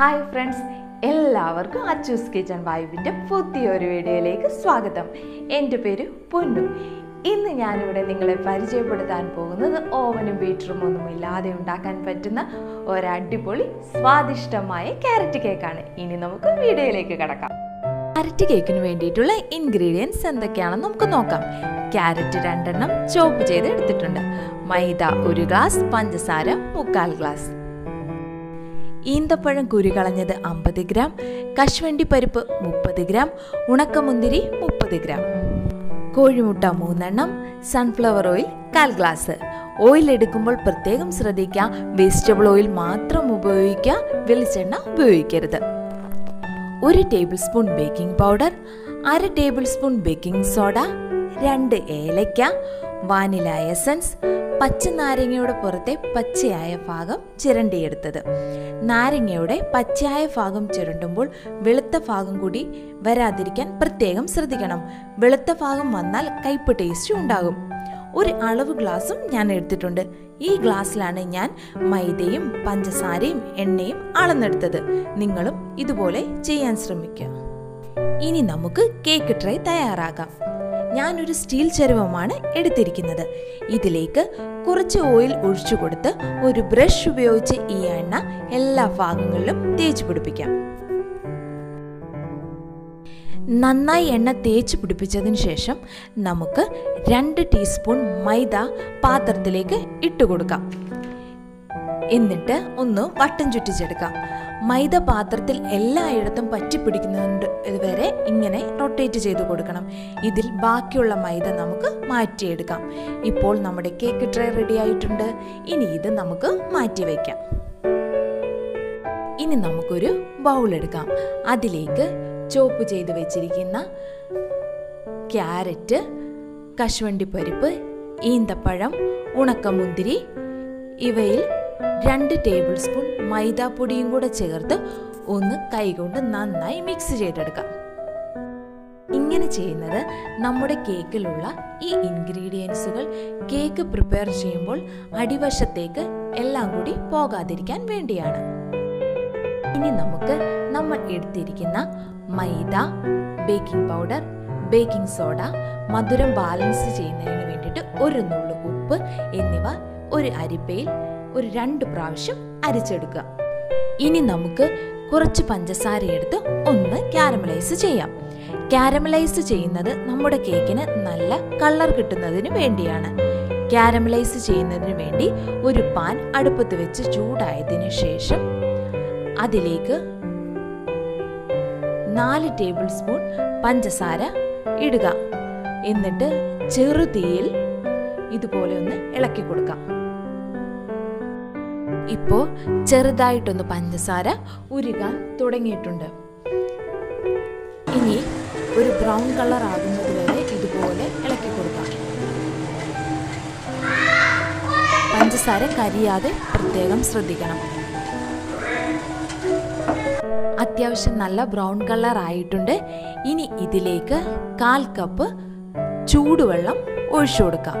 Hi friends, എല്ലാവർക്കും Achus kitchen വൈബിൻ്റെ പുതിയൊരു വീഡിയോയിലേക്ക് സ്വാഗതം. എൻ്റെ പേര് പൊന്നു. ഇന്ന് ഞാനിവിടെ നിങ്ങളെ പരിചയപ്പെടുത്താൻ പോകുന്നത് ഓവനും ബീറ്ററും ഒന്നുമില്ലാതെ ഉണ്ടാക്കാൻ പറ്റുന്ന ഒരടിപൊളി സ്വാദിഷ്ടമായ ക്യാരറ്റ് കേക്കാണ്. ഇനി നമുക്ക് വീഡിയോയിലേക്ക് കടക്കാം. ക്യാരറ്റ് കേക്കിന് വേണ്ടിയിട്ടുള്ള ഇൻഗ്രീഡിയൻസ് എന്തൊക്കെയാണെന്ന് നമുക്ക് നോക്കാം. ക്യാരറ്റ് 2 ചോപ്പ് ചെയ്ത് എടുത്തിട്ടുണ്ട്. മൈദ 1 ഗ്ലാസ്, പഞ്ചസാര 1/4 ഗ്ലാസ്, ഈന്തപ്പഴം കുരുകളഞ്ഞത് 50 ഗ്രാം, കശുവണ്ടിപ്പരിപ്പ് 30 ഗ്രാം, ഉണക്കമുന്തിരി 30 ഗ്രാം, കോഴിമുട്ട 3 എണ്ണം, സൺഫ്ലവർ ഓയിൽ 1/4 ഗ്ലാസ്. ഓയിൽ എടുക്കുമ്പോൾ പ്രത്യേകം ശ്രദ്ധിക്കുക, വെജിറ്റബിൾ ഓയിൽ മാത്രം ഉപയോഗിക്കുക, വെളിച്ചെണ്ണ ഉപയോഗിക്കരുത്. 1 tablespoon baking powder, 1/2 tablespoon baking soda, 2 ഏലയ്ക്ക, വാനില എസൻസ്, പച്ചനാരങ്ങയുടെ പുറത്തെ പച്ചയായ ഭാഗം ചിരണ്ടിയെടുത്തത്. നാരങ്ങയുടെ പച്ചയായ ഭാഗം ചിരണ്ടുമ്പോൾ വെളുത്ത ഭാഗം കൂടി വരാതിരിക്കാൻ പ്രത്യേകം ശ്രദ്ധിക്കണം. വെളുത്ത ഭാഗം വന്നാൽ കയ്പ്പ് ടേസ്റ്റ് ഉണ്ടാകും. 1 അളവ് ഗ്ലാസും ഞാൻ എടുത്തിട്ടുണ്ട്. ഈ ഗ്ലാസ്സിലാണ് ഞാൻ മൈദയും പഞ്ചസാരയും എണ്ണയും അളന്നെടുത്തത്. നിങ്ങളും ഇതുപോലെ ചെയ്യാൻ ശ്രമിക്കുക. ഇനി നമുക്ക് കേക്ക് ട്രൈ തയ്യാറാക്കാം. ഞാനൊരു സ്റ്റീൽ ചരുവമാണ് എടുത്തിരിക്കുന്നത്. ഇതിലേക്ക് കുറച്ച് ഓയിൽ ഒഴിച്ചു കൊടുത്ത് ഒരു ബ്രഷ് ഉപയോഗിച്ച് ഈ എണ്ണ എല്ലാ ഭാഗങ്ങളിലും തേച്ച് പിടിപ്പിക്കാം. നന്നായി എണ്ണ തേച്ച് പിടിപ്പിച്ചതിന് ശേഷം നമുക്ക് 2 ടീസ്പൂൺ മൈദ പാത്രത്തിലേക്ക് ഇട്ടുകൊടുക്കാം. എന്നിട്ട് ഒന്ന് വട്ടം ചുറ്റിച്ചെടുക്കാം. മൈദ പാത്രത്തിൽ എല്ലായിടത്തും പറ്റിപ്പിടിക്കുന്നുണ്ട് വരെ ഇങ്ങനെ റൊട്ടേറ്റ് ചെയ്ത് കൊടുക്കണം. ഇതിൽ ബാക്കിയുള്ള മൈദ നമുക്ക് മാറ്റിയെടുക്കാം. ഇപ്പോൾ നമ്മുടെ കേക്ക് ട്രേ റെഡി ആയിട്ടുണ്ട്. ഇനി ഇത് നമുക്ക് മാറ്റി വയ്ക്കാം. ഇനി നമുക്കൊരു ബൗൾ എടുക്കാം. അതിലേക്ക് ചോപ്പ് ചെയ്ത് വെച്ചിരിക്കുന്ന ക്യാരറ്റ്, കശുവണ്ടിപ്പരിപ്പ്, ഈന്തപ്പഴം, ഉണക്കമുന്തിരി, ഇവയിൽ 2 ടേബിൾ സ്പൂൺ മൈദാപ്പൊടിയും കൂടെ ചേർത്ത് ഒന്ന് കൈകൊണ്ട് നന്നായി മിക്സ് ചെയ്തെടുക്കാം. ഇങ്ങനെ ചെയ്യുന്നത് നമ്മുടെ കേക്കിലുള്ള ഈ ഇൻഗ്രീഡിയൻസുകൾ കേക്ക് പ്രിപ്പയർ ചെയ്യുമ്പോൾ അടിവശത്തേക്ക് എല്ലാം കൂടി പോകാതിരിക്കാൻ വേണ്ടിയാണ്. ഇനി നമുക്ക് നമ്മൾ എടുത്തിരിക്കുന്ന maida, baking powder, baking soda, മധുരം ബാലൻസ് ചെയ്യുന്നതിന് വേണ്ടിയിട്ട് 1 നുള്ളു ഉപ്പ് എന്നിവ ഒരു അരിപ്പയിൽ 2 പ്രാവശ്യം അരിച്ചെടുക്കുക. ഇനി നമുക്ക് കുറച്ച് പഞ്ചസാര എടുത്ത് ഒന്ന് കാരമലൈസ് ചെയ്യാം. കാരമലൈസ് ചെയ്യുന്നത് നമ്മുടെ കേക്കിന് നല്ല കളർ കിട്ടുന്നതിന് വേണ്ടിയാണ്. കാരമലൈസ് ചെയ്യുന്നതിന് വേണ്ടി ഒരു പാൻ അടുപ്പത്ത് വെച്ച് ചൂടായതിന് ശേഷം അതിലേക്ക് 4 ടേബിൾ സ്പൂൺ പഞ്ചസാര ഇടുക. എന്നിട്ട് ചെറുതീയിൽ ഇതുപോലെ ഒന്ന് ഇളക്കി കൊടുക്കാം. ഇപ്പോൾ ചെറുതായിട്ടൊന്ന് പഞ്ചസാര ഉരുകാൻ തുടങ്ങിയിട്ടുണ്ട്. ഇനി ഒരു ബ്രൗൺ കളർ ആകുന്നത് വരെ ഇതുപോലെ ഇളക്കി കൊടുക്കാം. പഞ്ചസാര കരിയാതെ പ്രത്യേകം ശ്രദ്ധിക്കണം. അത്യാവശ്യം നല്ല ബ്രൗൺ കളർ ആയിട്ടുണ്ട്. ഇനി ഇതിലേക്ക് 1/4 കപ്പ് ചൂടുവെള്ളം ഒഴിച്ചു കൊടുക്കാം.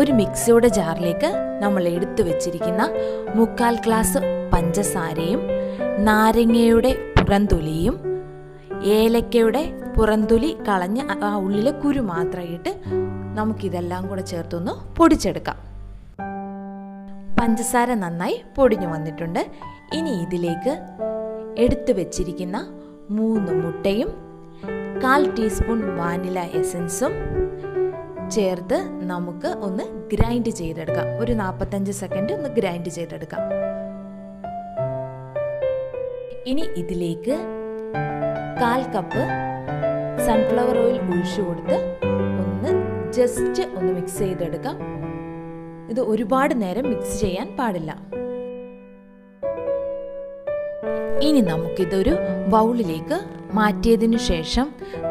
ഒരു മിക്സിയുടെ ജാറിലേക്ക് നമ്മൾ എടുത്തു വെച്ചിരിക്കുന്ന 1/4 ഗ്ലാസ് പഞ്ചസാരയും, നാരങ്ങയുടെ പുറന്തൊലിയും, ഏലക്കയുടെ പുറന്തൊലി കളഞ്ഞ് ആ ഉള്ളിലെ കുരു മാത്രമായിട്ട് നമുക്കിതെല്ലാം കൂടെ ചേർത്തൊന്ന് പൊടിച്ചെടുക്കാം. പഞ്ചസാര നന്നായി പൊടിഞ്ഞു വന്നിട്ടുണ്ട്. ഇനി ഇതിലേക്ക് എടുത്തു വെച്ചിരിക്കുന്ന 3 മുട്ടയും 1/4 ടീസ്പൂൺ വാനില എസൻസും ചേർത്ത് നമുക്ക് ഒന്ന് ഗ്രൈൻഡ് ചെയ്തെടുക്കാം. ഒരു 45 സെക്കൻഡ് ഒന്ന് ഗ്രൈൻഡ് ചെയ്തെടുക്കാം. ഇനി ഇതിലേക്ക് 1/4 കപ്പ് സൺഫ്ലവർ ഓയിൽ ഒഴിച്ചു കൊടുത്ത് ഒന്ന് ജസ്റ്റ് ഒന്ന് മിക്സ് ചെയ്തെടുക്കാം. ഇത് ഒരുപാട് നേരം മിക്സ് ചെയ്യാൻ പാടില്ല. ഇനി നമുക്കിതൊരു ബൗളിലേക്ക് മാറ്റിയതിനു ശേഷം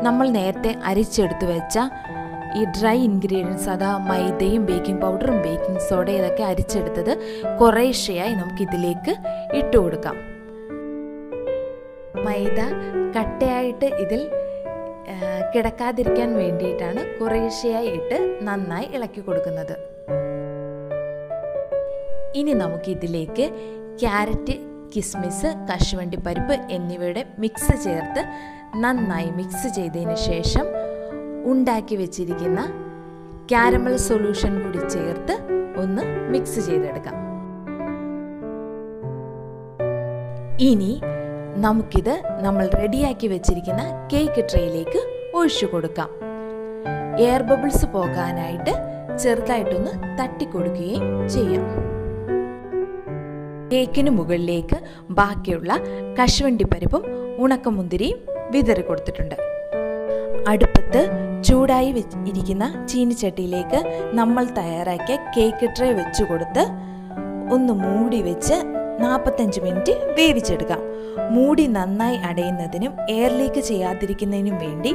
നമ്മൾ നേരത്തെ അരിച്ചെടുത്തു വെച്ച ഈ ഡ്രൈ ഇൻഗ്രീഡിയൻസ് അതാ മൈദയും ബേക്കിംഗ് പൗഡറും ബേക്കിംഗ് സോഡ ഇതൊക്കെ അരിച്ചെടുത്തത് കുറേശ്ശെയായി നമുക്കിതിലേക്ക് ഇട്ട് കൊടുക്കാം. മൈദ കട്ടയായിട്ട് ഇതിൽ കിടക്കാതിരിക്കാൻ വേണ്ടിയിട്ടാണ് കുറേശ്ശെയായി ഇട്ട് നന്നായി ഇളക്കി കൊടുക്കുന്നത്. ഇനി നമുക്കിതിലേക്ക് ക്യാരറ്റ്, കിസ്മിസ്, കശുവണ്ടി പരിപ്പ് എന്നിവയുടെ മിക്സ് ചേർത്ത് നന്നായി മിക്സ് ചെയ്തതിന് ശേഷം ഉണ്ടാക്കി വെച്ചിരിക്കുന്ന കാരമൽ സൊല്യൂഷൻ കൂടി ചേർത്ത് ഒന്ന് മിക്സ് ചെയ്തെടുക്കാം. ഇനി നമുക്കിത് നമ്മൾ റെഡിയാക്കി വെച്ചിരിക്കുന്ന കേക്ക് ട്രേയിലേക്ക് ഒഴിച്ചു കൊടുക്കാം. എയർ ബബിൾസ് പോകാനായിട്ട് ചെറുതായിട്ടൊന്ന് തട്ടിക്കൊടുക്കുകയും ചെയ്യാം. കേക്കിന് മുകളിലേക്ക് ബാക്കിയുള്ള കശുവണ്ടി പരിപ്പും ഉണക്കമുന്തിരിയും വിതറി കൊടുത്തിട്ടുണ്ട്. അടുപ്പത്ത് ചൂടായി ഇരിക്കുന്ന ചീനിച്ചട്ടിയിലേക്ക് നമ്മൾ തയ്യാറാക്കിയ കേക്ക് ട്രേ വെച്ച് കൊടുത്ത് ഒന്ന് മൂടി വെച്ച് 45 മിനിറ്റ് വേവിച്ചെടുക്കാം. മൂടി നന്നായി അടയുന്നതിനും എയർ ലീക്ക് ചെയ്യാതിരിക്കുന്നതിനും വേണ്ടി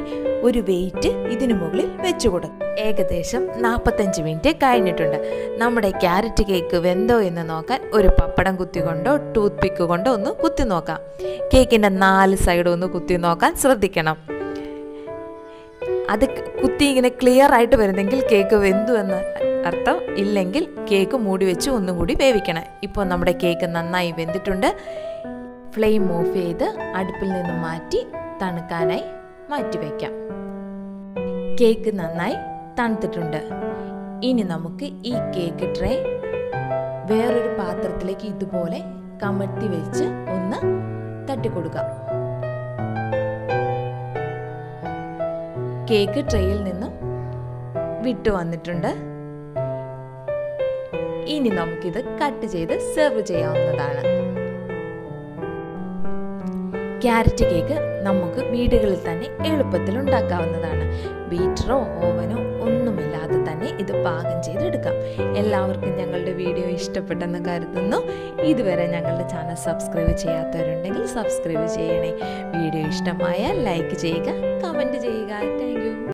ഒരു വെയിറ്റ് ഇതിനു മുകളിൽ വെച്ച് കൊടുക്കും. ഏകദേശം 45 മിനിറ്റ് കഴിഞ്ഞിട്ടുണ്ട്. നമ്മുടെ ക്യാരറ്റ് കേക്ക് വെന്തോ എന്ന് നോക്കാൻ ഒരു പപ്പടം കുത്തി കൊണ്ടോ ടൂത്ത് പിക്ക് കൊണ്ടോ ഒന്ന് കുത്തി നോക്കാം. കേക്കിൻ്റെ 4 സൈഡും ഒന്ന് കുത്തി നോക്കാൻ ശ്രദ്ധിക്കണം. അത് കുത്തി ഇങ്ങനെ ക്ലിയർ ആയിട്ട് വരുന്നെങ്കിൽ കേക്ക് വെന്തു എന്ന് അർത്ഥം, ഇല്ലെങ്കിൽ കേക്ക് മൂടി വെച്ച് ഒന്നും കൂടി വേവിക്കണം. ഇപ്പോൾ നമ്മുടെ കേക്ക് നന്നായി വെന്തിട്ടുണ്ട്. ഫ്ലെയിം ഓഫ് ചെയ്ത് അടുപ്പിൽ നിന്ന് മാറ്റി തണുക്കാനായി മാറ്റിവെക്കാം. കേക്ക് നന്നായി തണുത്തിട്ടുണ്ട്. ഇനി നമുക്ക് ഈ കേക്ക് ട്രേ വേറൊരു പാത്രത്തിലേക്ക് ഇതുപോലെ കമഴ്ത്തി വെച്ച് ഒന്ന് തട്ടിക്കൊടുക്കാം. കേക്ക് ട്രേയിൽ നിന്നും വിട്ടു വന്നിട്ടുണ്ട്. ഇനി നമുക്കിത് കട്ട് ചെയ്ത് സെർവ് ചെയ്യാവുന്നതാണ്. ക്യാരറ്റ് കേക്ക് നമുക്ക് വീടുകളിൽ തന്നെ എളുപ്പത്തിൽ ഉണ്ടാക്കാവുന്നതാണ്. ബീറ്ററോ ഓവനോ ഒന്നുമില്ലാതെ തന്നെ ഇത് പാകം ചെയ്തെടുക്കാം. എല്ലാവർക്കും ഞങ്ങളുടെ വീഡിയോ ഇഷ്ടപ്പെട്ടെന്ന് കരുതുന്നു. ഇതുവരെ ഞങ്ങളുടെ ചാനൽ സബ്സ്ക്രൈബ് ചെയ്യാത്തവരുണ്ടെങ്കിൽ സബ്സ്ക്രൈബ് ചെയ്യണേ. വീഡിയോ ഇഷ്ടമായാൽ ലൈക്ക് ചെയ്യുക, കമൻറ്റ് ചെയ്യുക. Thank U.